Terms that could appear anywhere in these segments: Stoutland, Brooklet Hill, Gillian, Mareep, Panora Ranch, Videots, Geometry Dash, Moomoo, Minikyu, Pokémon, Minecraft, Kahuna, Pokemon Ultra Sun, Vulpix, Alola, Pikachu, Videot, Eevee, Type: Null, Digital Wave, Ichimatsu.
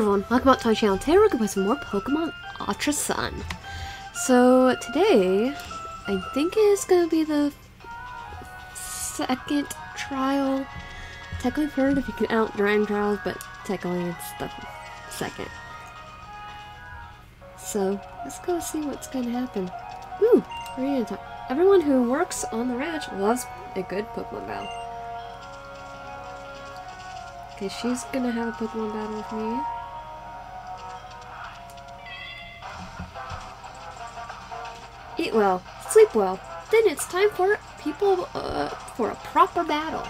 everyone, welcome back to my channel. Today we're going to play some more Pokemon Ultra Sun. So today, I think it's going to be the second trial, technically third if you can out during trials, but technically it's the second. So let's go see what's going to happen. Ooh, we're going to talk. Everyone who works on the ranch loves a good Pokemon battle. Okay, she's gonna have a Pokemon battle with me. Eat well, sleep well. Then it's time for people for a proper battle.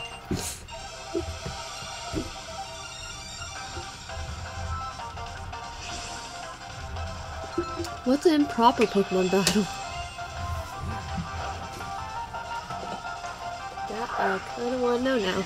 What's an improper Pokemon battle? That I kind of want to know now.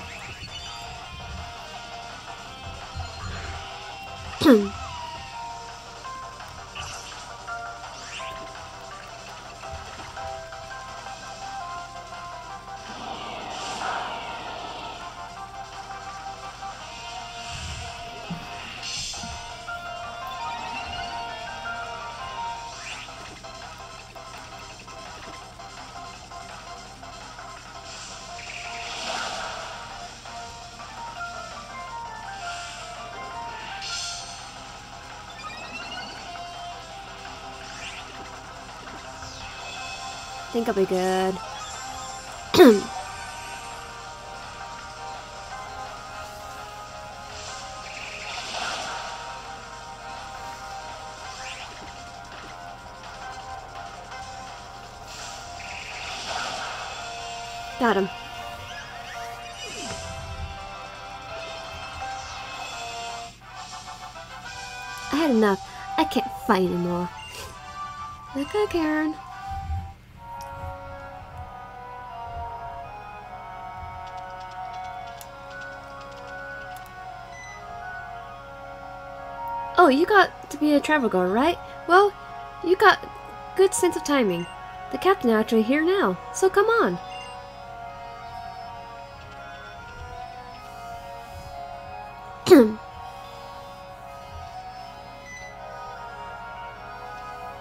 I think I'll be good. Got him. I had enough. I can't fight anymore. Okay, Karen. Oh, you got to be a travel guard, right? Well, you got good sense of timing. The captain is actually here now, so come on.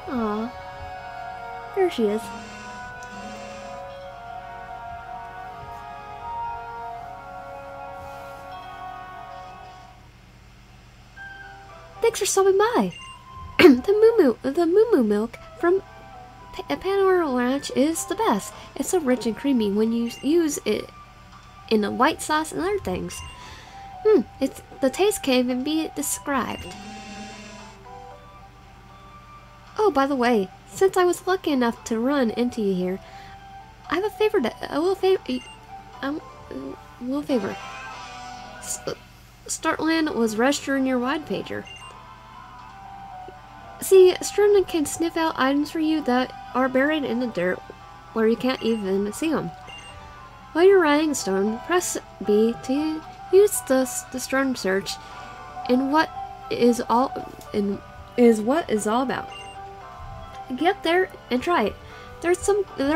Aw, there she is. Thanks for stopping by. The Moomoo milk from Panora Ranch is the best. It's so rich and creamy when you use it in a white sauce and other things. The taste can't even be described. Oh, by the way, since I was lucky enough to run into you here, I have a favor to. I will favor. Stoutland was registered in your wide pager. See, Stoutland can sniff out items for you that are buried in the dirt where you can't even see them. While you're riding Stoutland, press B to use the Stoutland search and what is all about. Get there and try it. There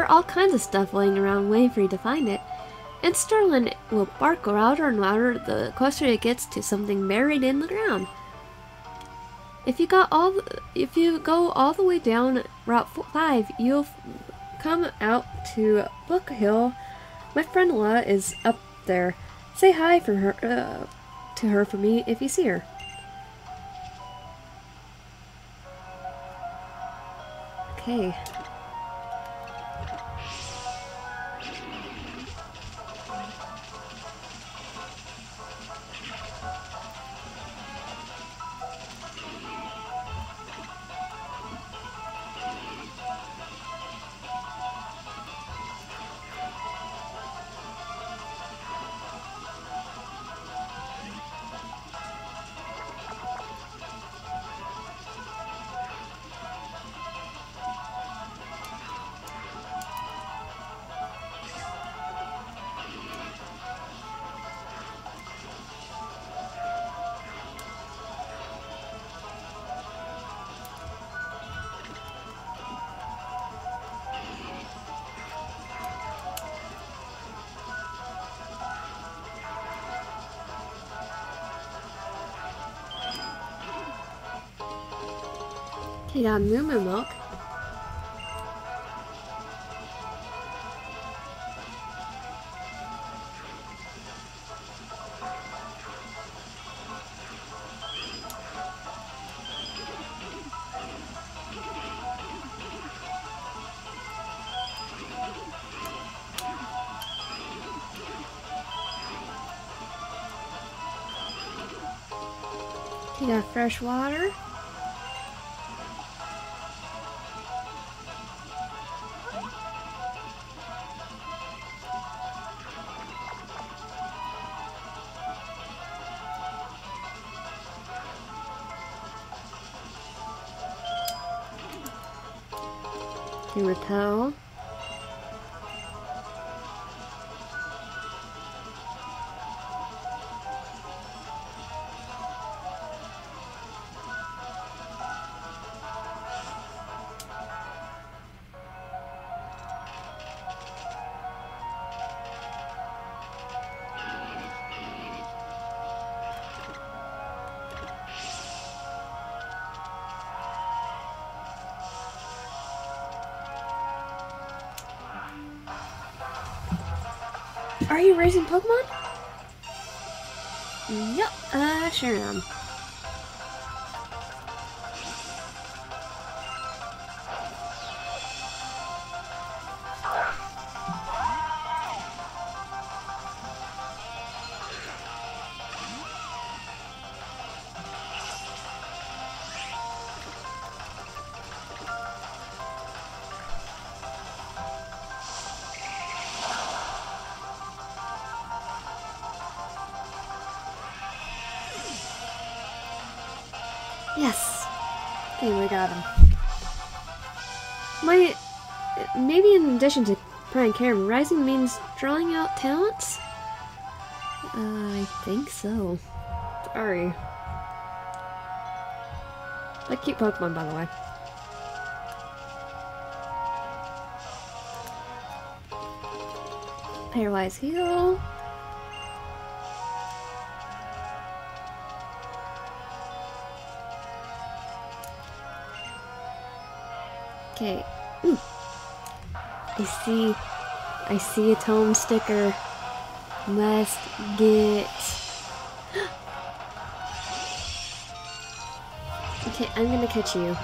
are all kinds of stuff laying around waiting for you to find it. And Stoutland will bark louder and louder the closer it gets to something buried in the ground. If you go all the way down Route 5, you'll come out to Brooklet Hill. My friend Alola is up there. Say hi for her to her for me if you see her. Okay. Okay, got Moomoo milk. You got fresh water. Okay, repel. Are you raising Pokemon? Yep, I sure am. Yes! Okay, we got him. Maybe in addition to Prime Caram, Rising means drawing out talents? I think so. Sorry. Like cute Pokemon, by the way. Paralyze Heal. Okay. Ooh. I see a tome sticker. Must get. Okay, I'm gonna catch you.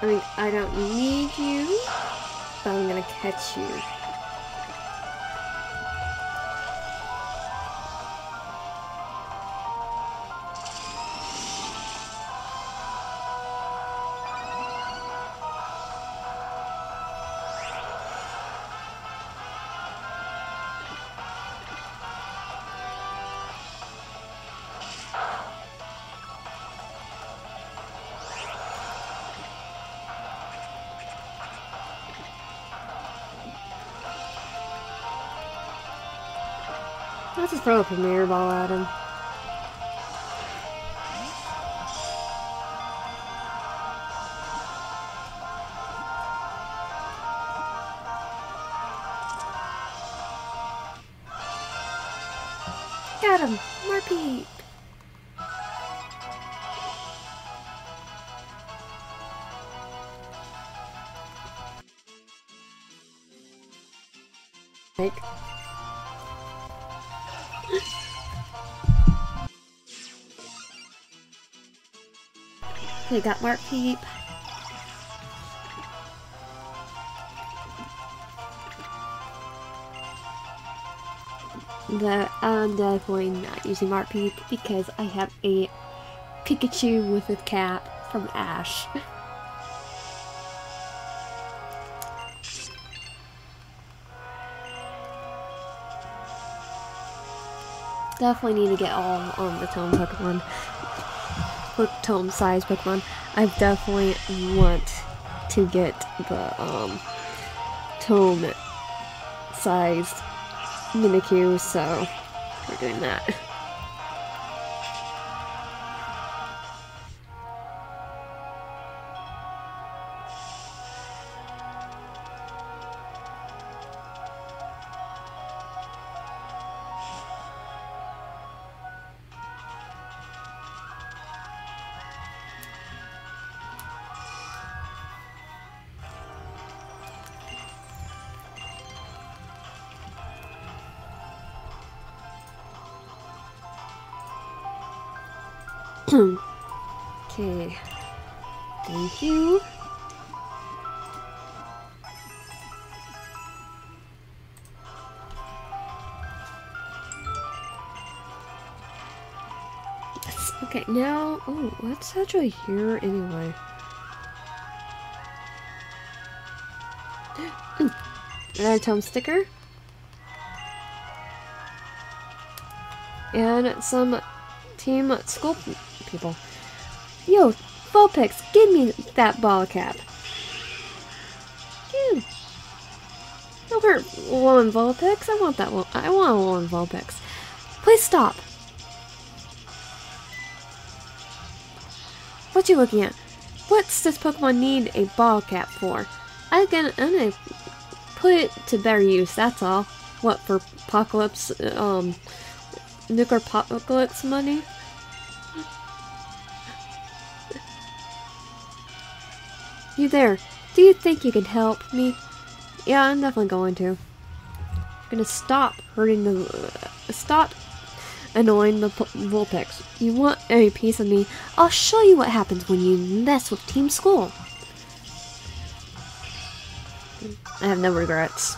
I mean, I don't need you, but I'm gonna catch you. I'll just throw a Premier Ball at him. Got him! Mareep! Okay, got Mareep. I'm definitely not using Mareep because I have a Pikachu with a cap from Ash. Definitely need to get all on the Tome Pokemon. Tome size Pokemon. I definitely want to get the Tome sized Minikyu, so we're doing that. Okay. Thank you. Yes. Okay, now... Oh, what's actually here anyway? Another Tome sticker. And some Team Skull people. Yo, Vulpix, give me that ball cap. Yeah. Don't hurt one Vulpix. I want that one. I want one Vulpix. Please stop. What you looking at? What's this Pokemon need a ball cap for? I'm gonna put it to better use. That's all. What for? Apocalypse? Nuclear apocalypse money? You there, do you think you can help me? Yeah, I'm definitely going to. I'm gonna stop hurting the... stop annoying the Vulpix. You want a piece of me? I'll show you what happens when you mess with Team Skull. I have no regrets.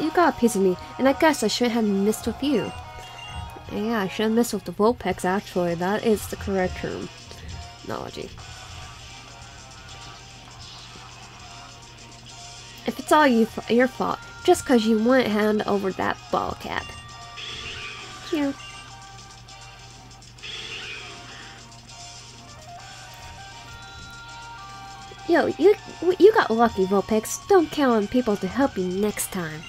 You got a piece of me, and I guess I shouldn't have messed with you. Yeah, I shouldn't mess with the Vulpix, actually. That is the correct terminology. If it's all your fault, just because you wouldn't hand over that ball cap. Here. Yo, you got lucky, Vulpix. Don't count on people to help you next time.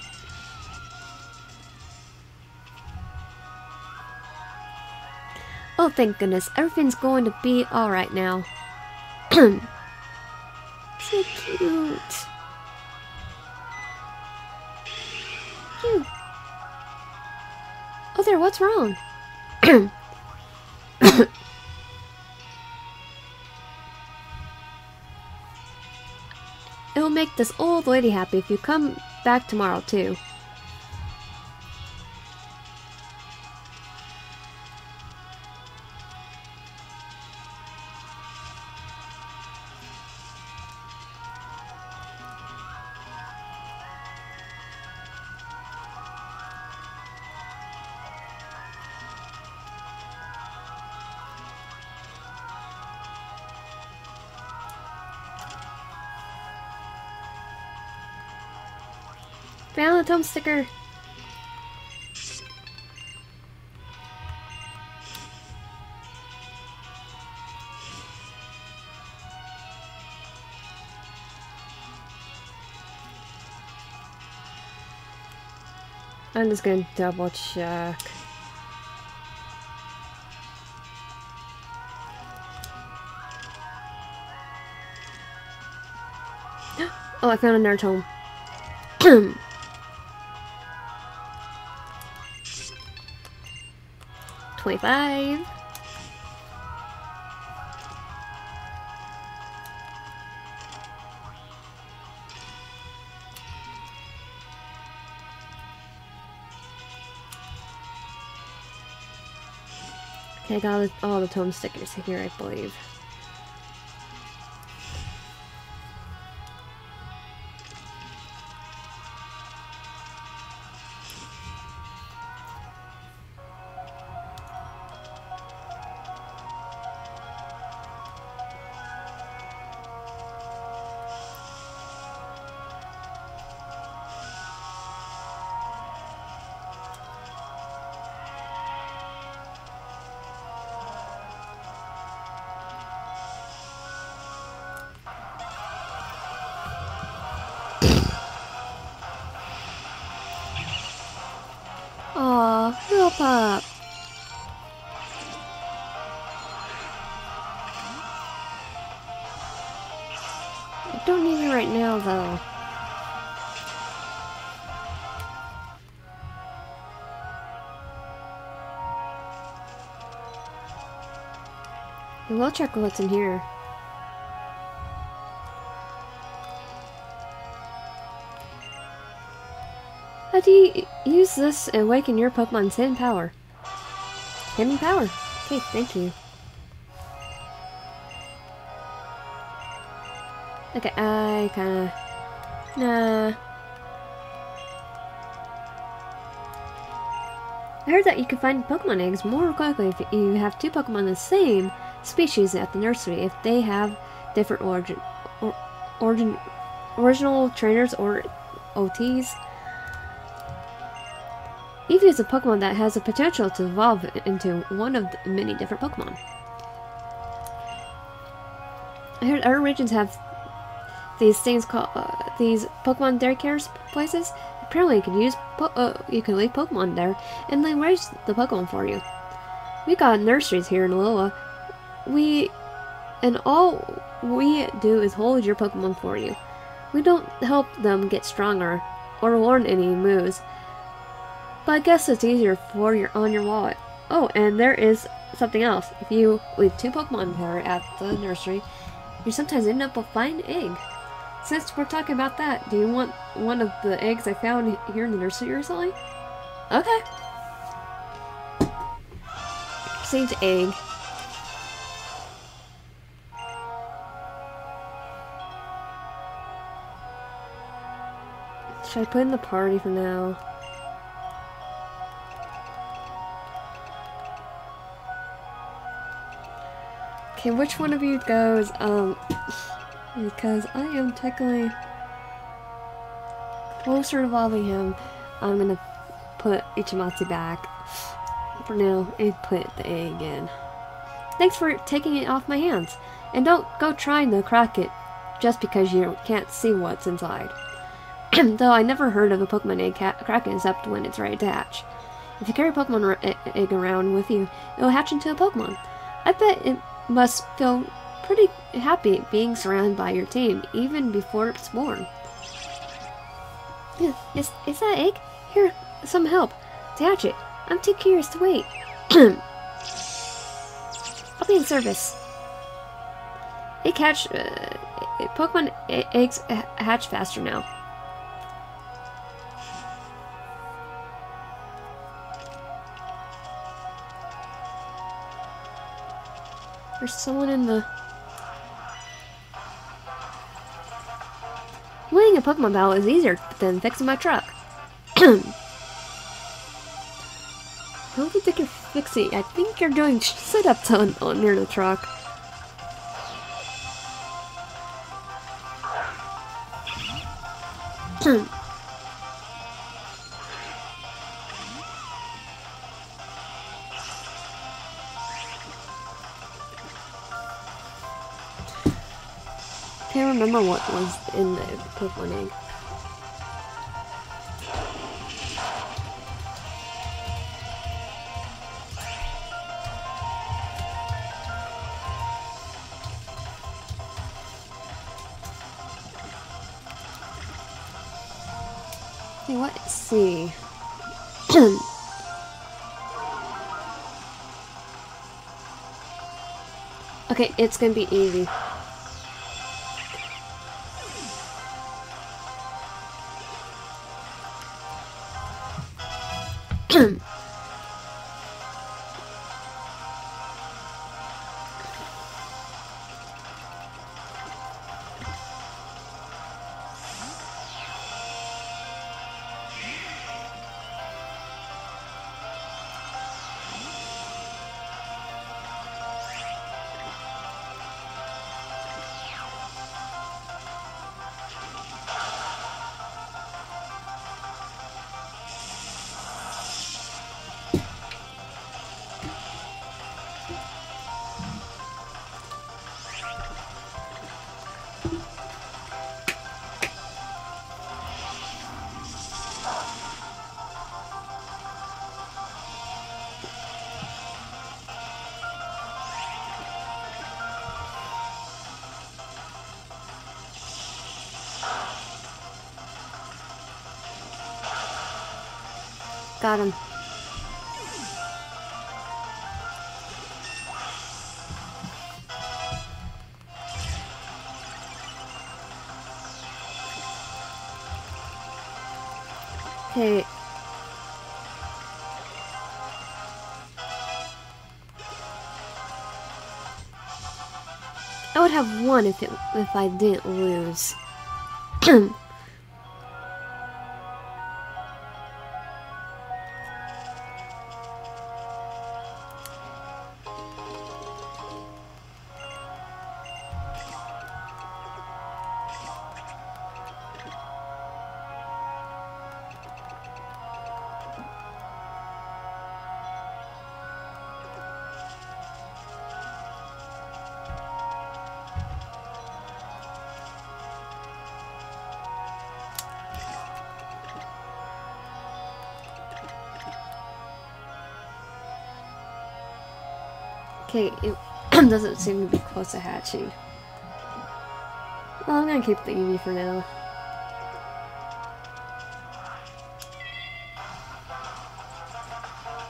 Oh, thank goodness. Everything's going to be alright now. So cute. Cute. Oh, there, what's wrong? It'll make this old lady happy if you come back tomorrow, too. Found a Tome sticker. I'm just gonna double check. Oh, I found another Tome. Bye. Okay, I got all the Tome stickers here, I believe. help up. I don't need it right now, though. We'll check what's in here. How do you use this and awaken your Pokemon's hidden power? Hidden power. Okay, thank you. Okay, I kinda... nah. I heard that you can find Pokemon eggs more quickly if you have two Pokemon the same species at the nursery if they have different original trainers or OTs. Eevee is a Pokemon that has the potential to evolve into one of the many different Pokemon. I heard other regions have these things called these Pokemon daycares places. Apparently, you can leave Pokemon there, and they raise the Pokemon for you. We got nurseries here in Alola. All we do is hold your Pokemon for you. We don't help them get stronger or learn any moves. But I guess it's easier for your on your wallet. Oh, and there is something else. If you leave two Pokemon pair at the nursery, you sometimes end up with a fine egg. Since we're talking about that, do you want one of the eggs I found here in the nursery or something? Okay. Saved egg. Should I put in the party for now? Okay, which one of you goes, because I am technically closer to evolving him, I'm gonna put Ichimatsu back for now and put the egg in. Thanks for taking it off my hands, and don't go trying to crack it just because you can't see what's inside. Though I never heard of a Pokemon egg cracking except when it's ready to hatch. If you carry a Pokemon egg around with you, it will hatch into a Pokemon. I bet it must feel pretty happy being surrounded by your team, even before it's born. Is that egg? Here, some help. To hatch it. I'm too curious to wait. I'll be in service. Pokemon eggs hatch faster now. There's someone in the... Winning a Pokemon battle is easier than fixing my truck. I don't think you're fixing. I think you're doing sit-ups on near the truck. Remember what was in the Pokemon egg. Okay, let's see. Okay, it's gonna be easy. Got him. Okay. I would have won if I didn't lose. Okay, it doesn't seem to be close to hatching. Well, I'm gonna keep the Eevee for now.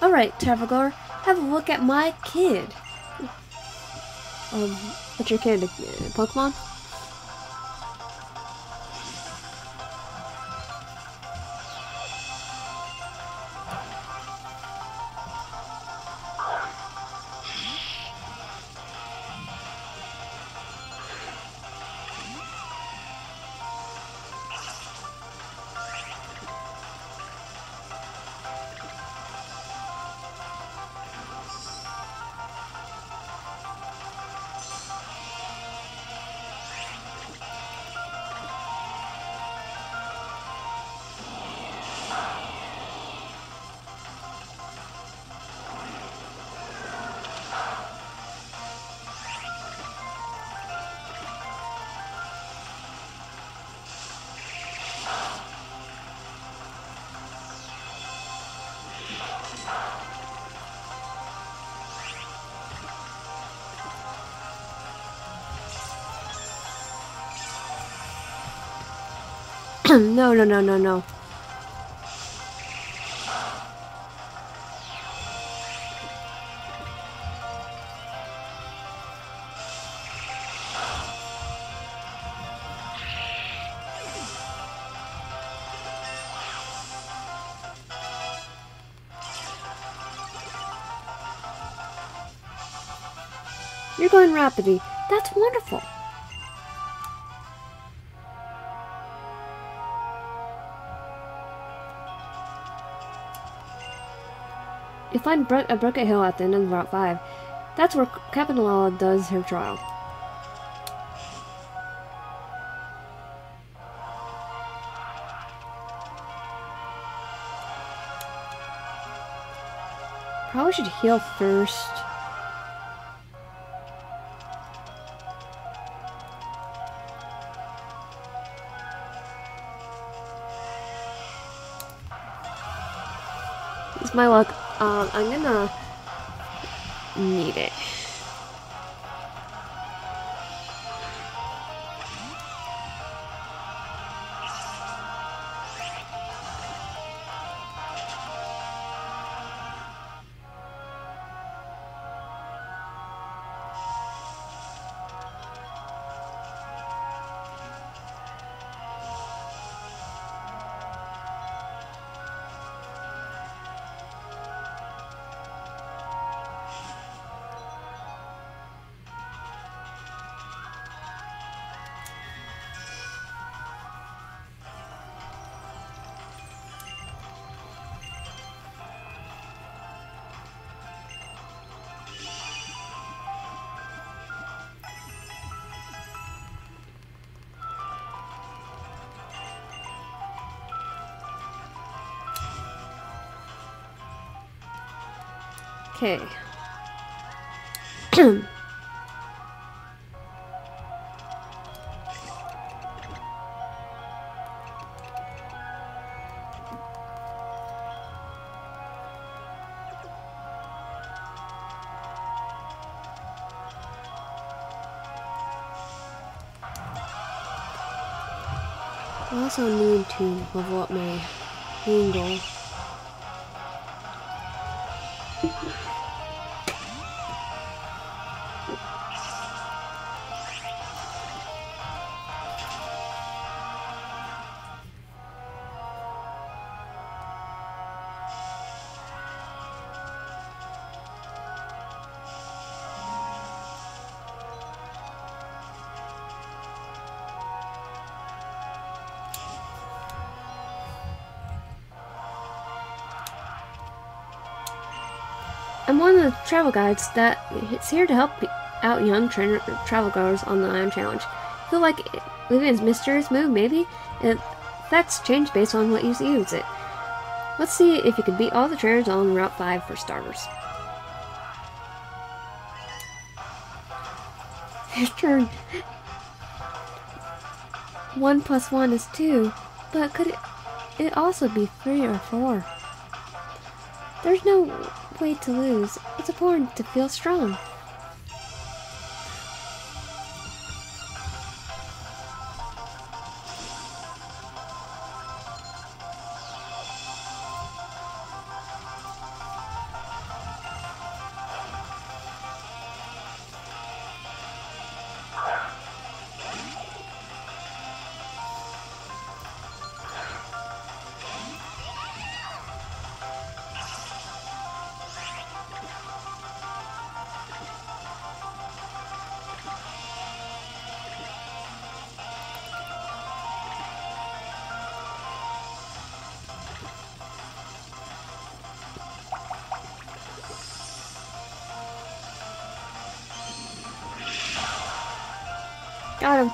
Alright, traveler, have a look at my kid! What's your kid? Pokemon? No, no, no, no, no. You're going rapidly. That's wonderful. You'll find a Brooklet Hill at the end of Route 5. That's where Captain Alola does her trial. Probably should heal first. It's my luck. I'm gonna need it. Okay. I also need to level up my angle. I'm one of the travel guides that is here to help out young travel goers on the Ion Challenge. Feel like Livian's mysterious move, maybe? That's changed based on what you use it. Let's see if you can beat all the trainers on Route 5 for starters. His turn. 1 plus 1 is 2, but could it also be 3 or 4? There's no way to lose. It's important to feel strong. Got him.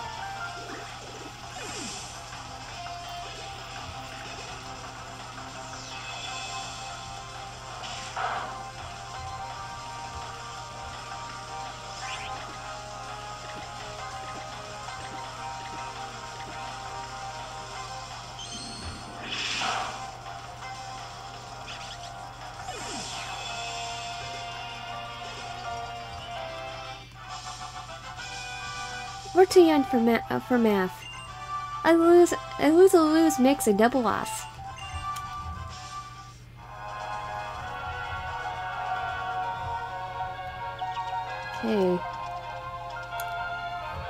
We're too young for math. A lose makes a double loss. Okay.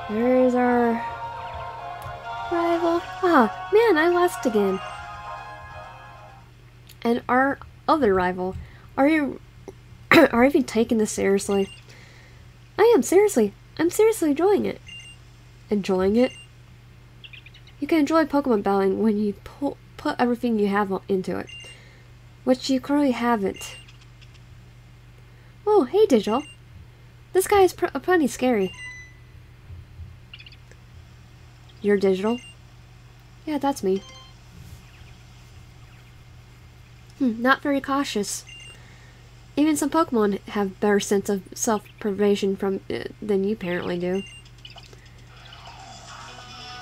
There's our rival. Ah, man, I lost again. And our other rival. Are you even taking this seriously? I am, seriously. I'm seriously enjoying it. Enjoying it? You can enjoy Pokemon battling when you put everything you have into it, which you currently haven't. Oh, hey Digital! This guy is plenty scary. You're Digital? Yeah, that's me. Not very cautious. Even some Pokemon have better sense of self-preservation than you apparently do.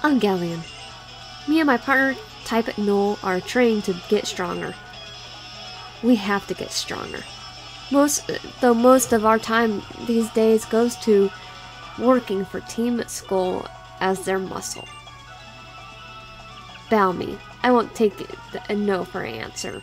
I'm Gillian. Me and my partner, Type: Null, are trained to get stronger. We have to get stronger. Most of our time these days goes to working for Team Skull as their muscle. Bow me. I won't take a no for an answer.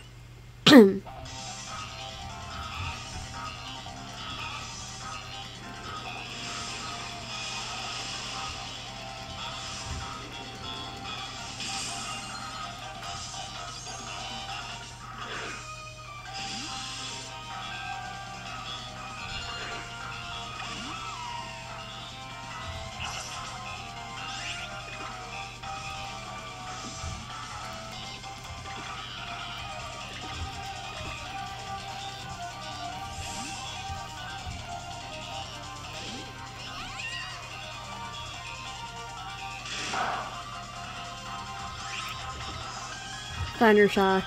Thundershock.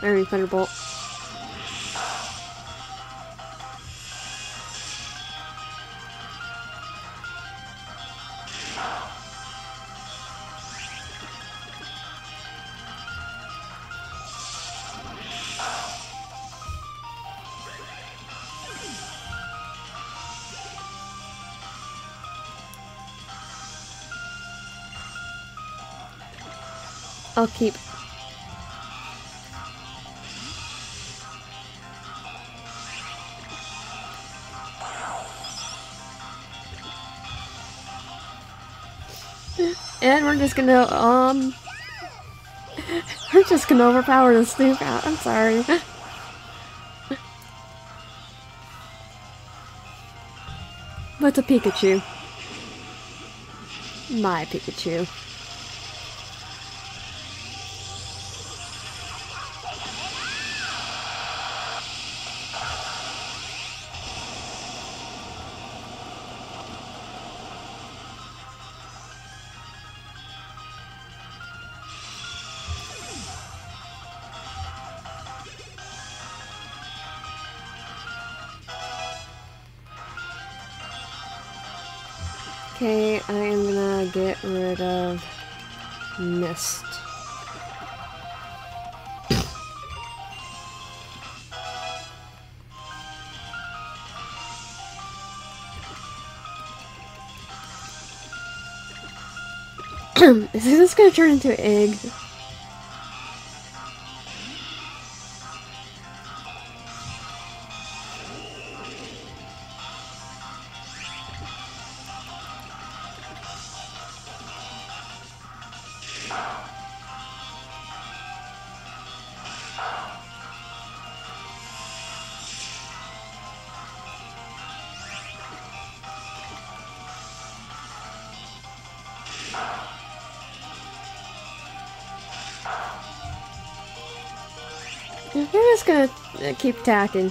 I mean, Thunderbolt. I'll keep. And we're just gonna, we're just gonna overpower this Snoop out, I'm sorry. But it's a Pikachu. My Pikachu. Okay, I am gonna get rid of Mist. Is this gonna turn into an egg? I'm just gonna keep attacking.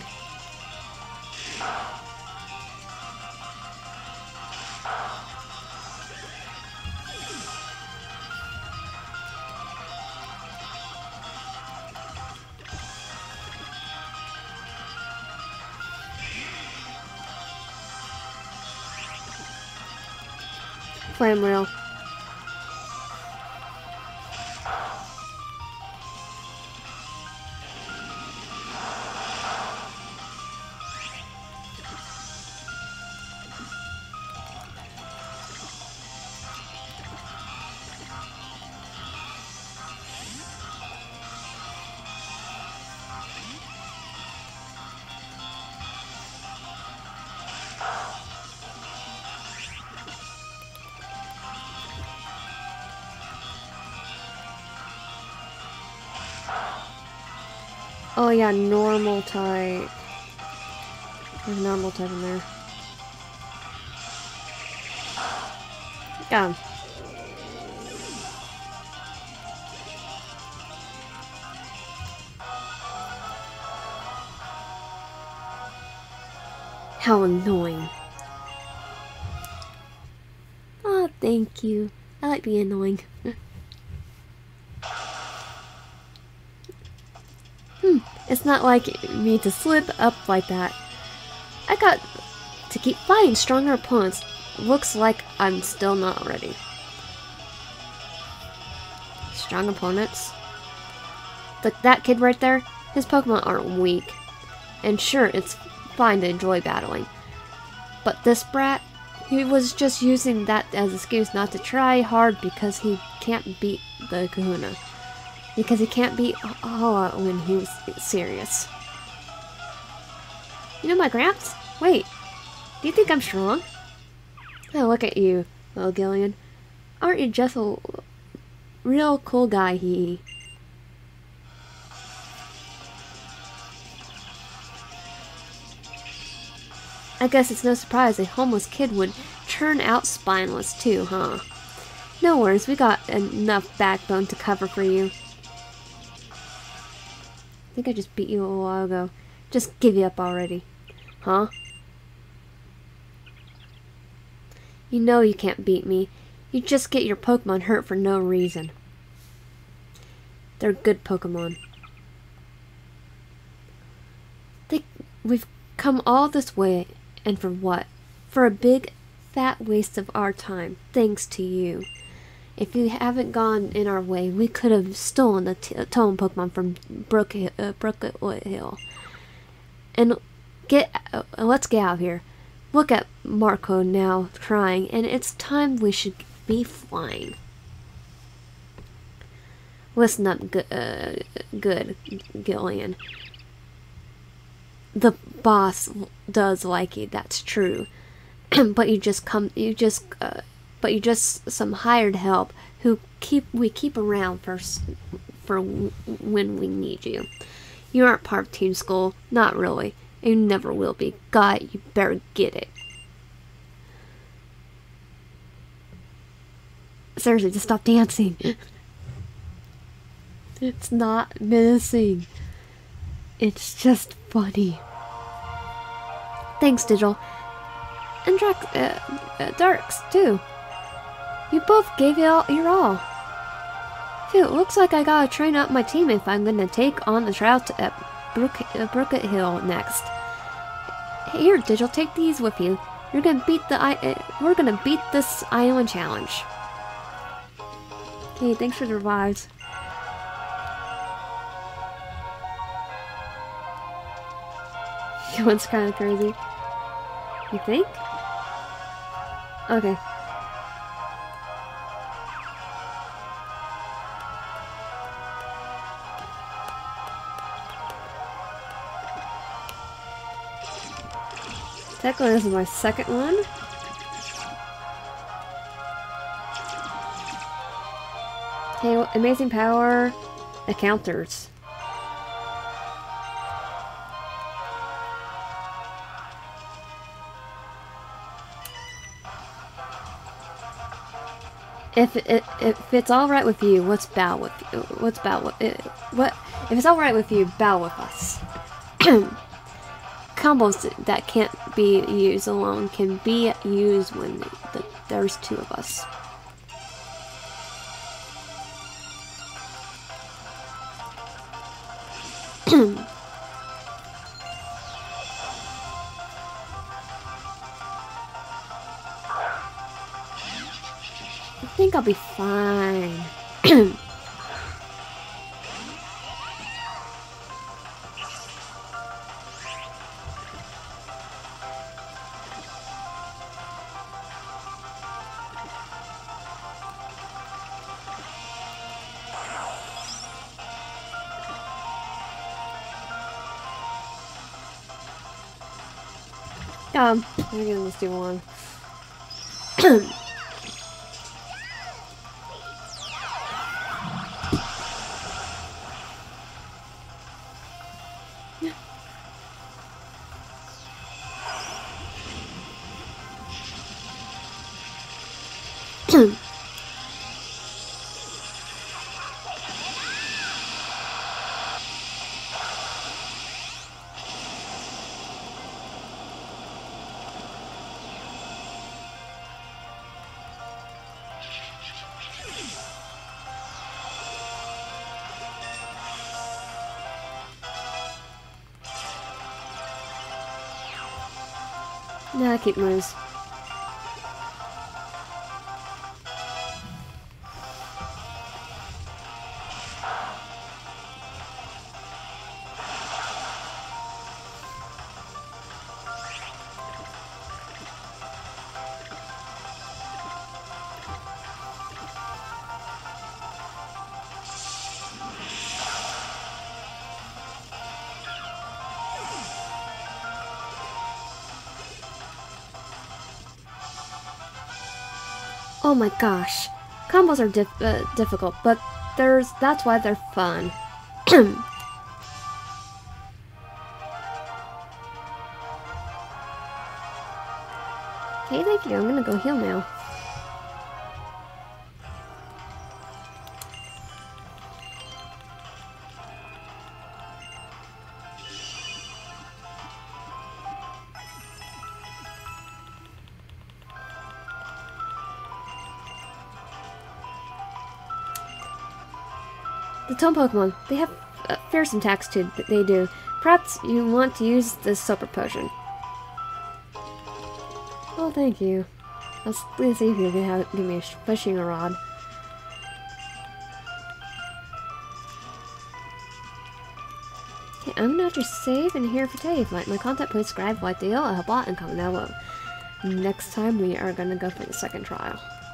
Flame Wheel. Oh yeah, normal type. There's normal type in there. Got him. How annoying. Oh, thank you. I like being annoying. It's not like me to slip up like that. I got to keep fighting stronger opponents. Looks like I'm still not ready. Strong opponents? Look, that kid right there, his Pokemon aren't weak. And sure, it's fine to enjoy battling. But this brat, he was just using that as an excuse not to try hard because he can't beat the Kahuna. Because he can't beat Alola when he was serious. You know my gramps? Wait, do you think I'm strong? Oh, look at you, little Gillian. Aren't you just a real cool guy, he? I guess it's no surprise a homeless kid would turn out spineless too, huh? No worries, we got enough backbone to cover for you. I think I just beat you a little while ago. Just give you up already. Huh? You know you can't beat me. You just get your Pokemon hurt for no reason. They're good Pokemon. We've come all this way, and for what? For a big, fat waste of our time, thanks to you. If you haven't gone in our way, we could have stolen the Totem Pokemon from Brooklet Hill. And let's get out of here. Look at Marco now crying, and it's time we should be flying. Listen up, good Gillian. The boss does like you. That's true, but you just come. But you're just some hired help who we keep around for when we need you. You aren't part of Team Skull, not really. You never will be. God, you better get it. Seriously, just stop dancing. It's not menacing. It's just funny. Thanks, Digital, and Darks too. You both gave it all, your all. Phew, it looks like I gotta train up my team if I'm gonna take on the trial at Brooklet Hill next. Here, Digital, take these with you. You're gonna beat the we're gonna beat this island challenge. Okay, thanks for the revives. That one's kind of crazy. You think? Okay. Technically, this is my second one. Okay, amazing power. It counters. If it's all right with you, let's bow with you. Let's bow with it. What if it's all right with you? Bow with us. Combos that can't be used alone can be used when there's two of us. I think I'll be fine. I'm gonna just do one. Nah, keep moves. Oh my gosh, combos are difficult, but that's why they're fun. Okay, thank you. I'm gonna go heal now. Some Pokemon, they have fearsome attacks too, that they do. Perhaps you want to use this super potion. Oh, thank you. Let's see if you can give me a pushing rod. Okay, I'm gonna have to save and here for Tave. Like my contact, please subscribe, like the deal, help out, and comment down below. Next time we are gonna go for the second trial.